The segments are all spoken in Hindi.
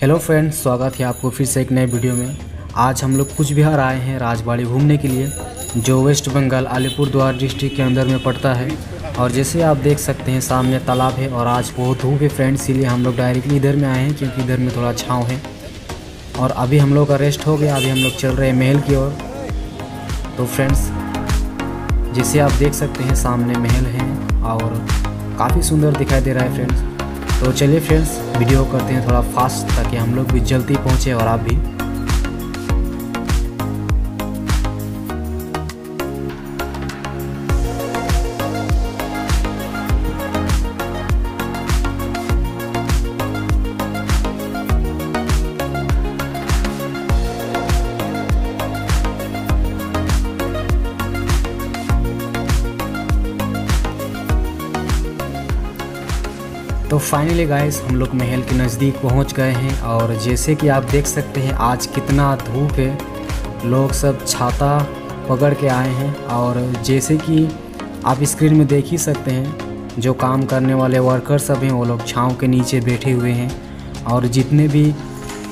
हेलो फ्रेंड्स, स्वागत है आपको फिर से एक नए वीडियो में। आज हम लोग कुछ बिहार आए हैं राजबाड़ी घूमने के लिए, जो वेस्ट बंगाल अलीपुर द्वार डिस्ट्रिक्ट के अंदर में पड़ता है। और जैसे आप देख सकते हैं सामने तालाब है और आज बहुत धूप है फ्रेंड्स, इसीलिए हम लोग डायरेक्टली इधर में आए हैं क्योंकि इधर में थोड़ा छाँव है। और अभी हम लोग का रेस्ट हो गया, अभी हम लोग चल रहे हैं महल की ओर। तो फ्रेंड्स जैसे आप देख सकते हैं सामने महल हैं और काफ़ी सुंदर दिखाई दे रहा है फ्रेंड्स। तो चलिए फ्रेंड्स वीडियो करते हैं थोड़ा फास्ट ताकि हम लोग भी जल्दी पहुँचें और आप भी। तो फाइनली गाइस हम लोग महल के नज़दीक पहुंच गए हैं और जैसे कि आप देख सकते हैं आज कितना धूप है, लोग सब छाता पकड़ के आए हैं। और जैसे कि आप स्क्रीन में देख ही सकते हैं जो काम करने वाले वर्कर सब हैं वो लोग छाँव के नीचे बैठे हुए हैं। और जितने भी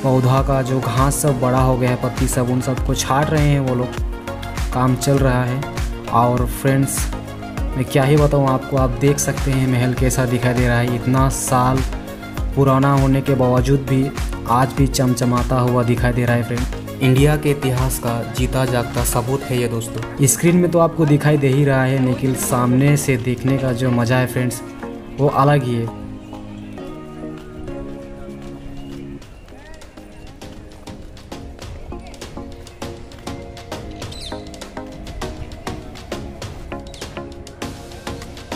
पौधा का जो घास सब बड़ा हो गया है, पत्ती सब, उन सबको छाँट रहे हैं वो लोग, काम चल रहा है। और फ्रेंड्स मैं क्या ही बताऊं आपको, आप देख सकते हैं महल कैसा दिखाई दे रहा है, इतना साल पुराना होने के बावजूद भी आज भी चमचमाता हुआ दिखाई दे रहा है। फ्रेंड इंडिया के इतिहास का जीता जागता सबूत है ये दोस्तों। स्क्रीन में तो आपको दिखाई दे ही रहा है लेकिन सामने से देखने का जो मज़ा है फ्रेंड्स वो अलग ही है।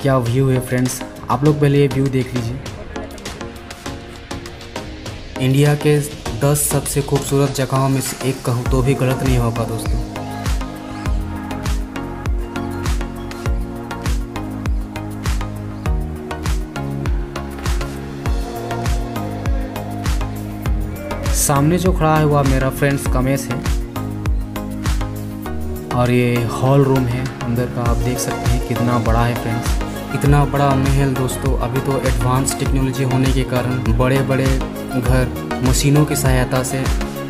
क्या व्यू है फ्रेंड्स, आप लोग पहले ये व्यू देख लीजिए। इंडिया के 10 सबसे खूबसूरत जगहों में से एक कहूँ तो भी गलत नहीं होगा दोस्तों। सामने जो खड़ा है वह मेरा फ्रेंड्स कामेश है और ये हॉल रूम है अंदर का, आप देख सकते हैं कितना बड़ा है फ्रेंड्स। इतना बड़ा महल दोस्तों अभी तो एडवांस टेक्नोलॉजी होने के कारण बड़े बड़े घर मशीनों की सहायता से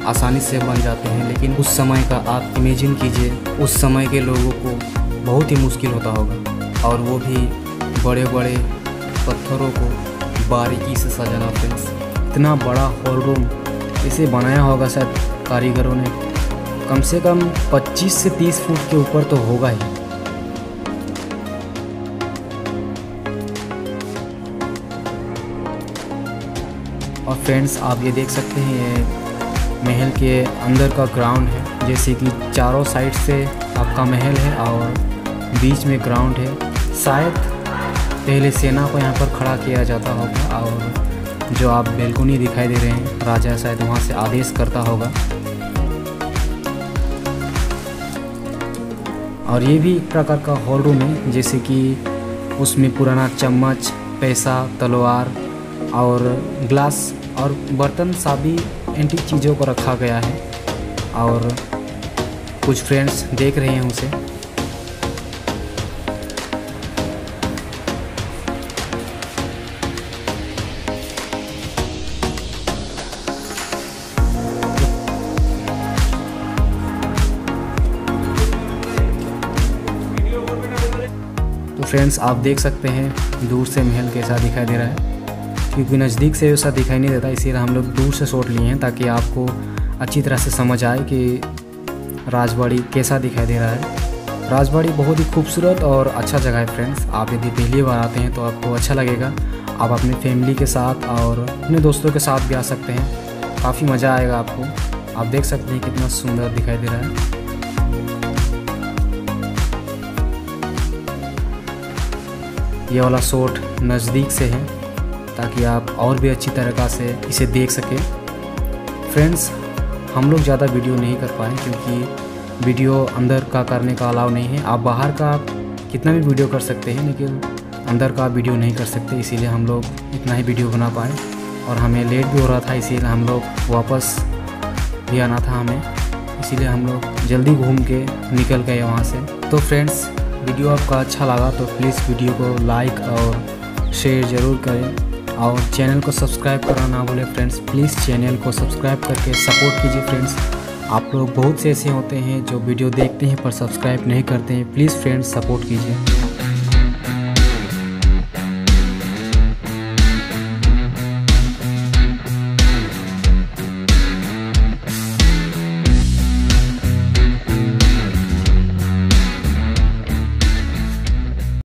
आसानी से बन जाते हैं, लेकिन उस समय का आप इमेजिन कीजिए, उस समय के लोगों को बहुत ही मुश्किल होता होगा। और वो भी बड़े बड़े पत्थरों को बारीकी से सजाना फ्रेंड्स। इतना बड़ा हॉल रूम इसे बनाया होगा शायद कारीगरों ने, कम से कम 25 से 30 फुट के ऊपर तो होगा ही। और फ्रेंड्स आप ये देख सकते हैं ये महल के अंदर का ग्राउंड है, जैसे कि चारों साइड से आपका महल है और बीच में ग्राउंड है। शायद पहले सेना को यहाँ पर खड़ा किया जाता होगा और जो आप बेल्कुनी दिखाई दे रहे हैं राजा शायद वहाँ से आदेश करता होगा। और ये भी एक प्रकार का हॉल रूम है, जैसे कि उसमें पुराना चम्मच, पैसा, तलवार और ग्लास और बर्तन सभी एंटीक चीज़ों को रखा गया है। और कुछ फ्रेंड्स देख रहे हैं उसे। तो फ्रेंड्स आप देख सकते हैं दूर से महल कैसा दिखाई दे रहा है, क्योंकि नज़दीक से वैसा दिखाई नहीं देता, इसीलिए हम लोग दूर से शॉट लिए हैं ताकि आपको अच्छी तरह से समझ आए कि राजबाड़ी कैसा दिखाई दे रहा है। राजबाड़ी बहुत ही खूबसूरत और अच्छा जगह है फ्रेंड्स, आप यदि पहली बार आते हैं तो आपको अच्छा लगेगा। आप अपने फैमिली के साथ और अपने दोस्तों के साथ भी आ सकते हैं, काफ़ी मज़ा आएगा आपको। आप देख सकते हैं कितना सुंदर दिखाई दे रहा है। ये वाला शॉट नज़दीक से है ताकि आप और भी अच्छी तरह से इसे देख सकें। फ्रेंड्स हम लोग ज़्यादा वीडियो नहीं कर पाए क्योंकि वीडियो अंदर का करने का अलाव नहीं है। आप बाहर का कितना भी वीडियो कर सकते हैं लेकिन अंदर का वीडियो नहीं कर सकते, इसीलिए हम लोग इतना ही वीडियो बना पाए। और हमें लेट भी हो रहा था, इसीलिए हम लोग वापस भी आना था हमें, इसीलिए हम लोग जल्दी घूम के निकल गए वहाँ से। तो फ्रेंड्स वीडियो आपका अच्छा लगा तो प्लीज़ वीडियो को लाइक और शेयर ज़रूर करें। और चैनल को सब्सक्राइब करना ना भूलें फ्रेंड्स, प्लीज़ चैनल को सब्सक्राइब करके सपोर्ट कीजिए फ्रेंड्स। आप लोग बहुत से ऐसे होते हैं जो वीडियो देखते हैं पर सब्सक्राइब नहीं करते हैं, प्लीज़ फ्रेंड्स सपोर्ट कीजिए।